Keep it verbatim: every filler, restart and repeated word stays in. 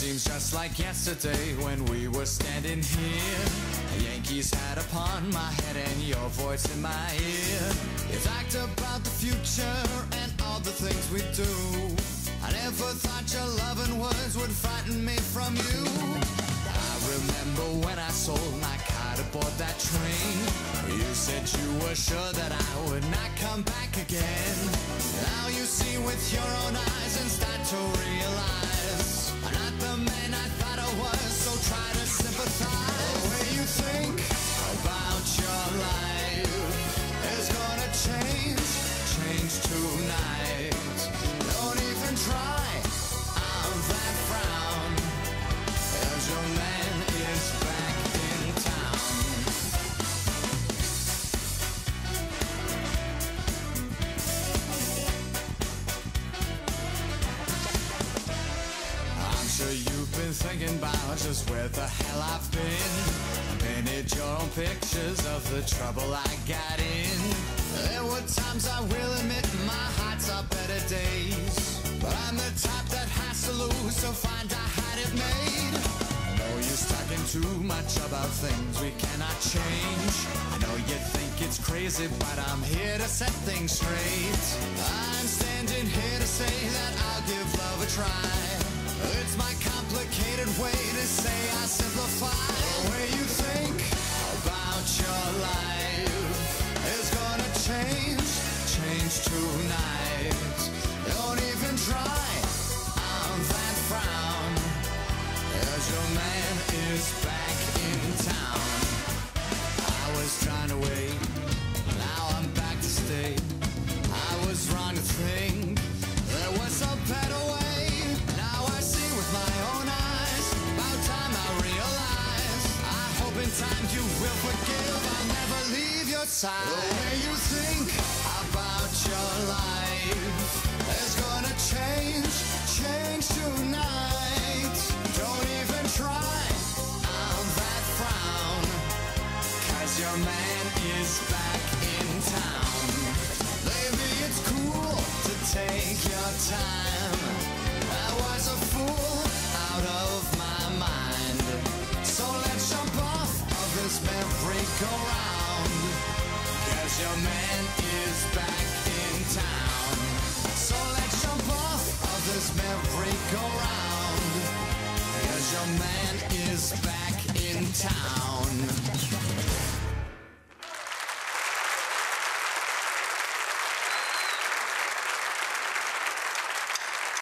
Seems just like yesterday when we were standing here. The Yankees hat upon my head and your voice in my ear. You talked about the future and all the things we do. I never thought your loving words would frighten me from you. I remember when I sold my car to board that train. You said you were sure that I would not come back again. Now you see with your own eyes and start to realize I'm not the man I thought I was, so try to sympathize. The way you think about your life is gonna change, change tonight. Don't even try on that frown, as your man is back in town. You've been thinking about just where the hell I've been. Painted your own pictures of the trouble I got in. There were times I will admit my heart's saw better days, but I'm the type that has to lose to find out how it made. I know you're talking too much about things we cannot change. I know you think it's crazy, but I'm here to set things straight. I'm standing here to say that I'll give love a try. It's my complicated way to say I simplify. The way you think about your life is gonna change, change tonight. Don't even try on that frown, as your man is back in town. I was trying to wait, now I'm back to stay. I was wrong to think there was a better way. My own eyes, about time I realize. I hope in time you will forgive. I'll never leave your side. The way you think about your life is gonna change, change tonight. Don't even try on that frown, cause your man is back in town. Baby, it's cool to take your time. I was a fool of my mind, so let's jump off of this merry-go-round, cause your man is back in town. So let's jump off of this merry-go-round, cause your man is back in town.